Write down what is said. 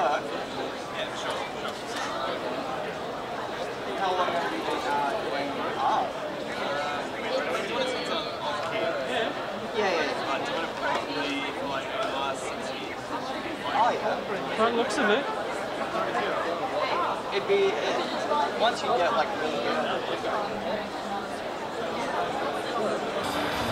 But yeah, sure. How long have you been doing art? Yeah. I've done it probably for like the last 6 years. Oh yeah. From the looks of it. It'd be once you get like really good.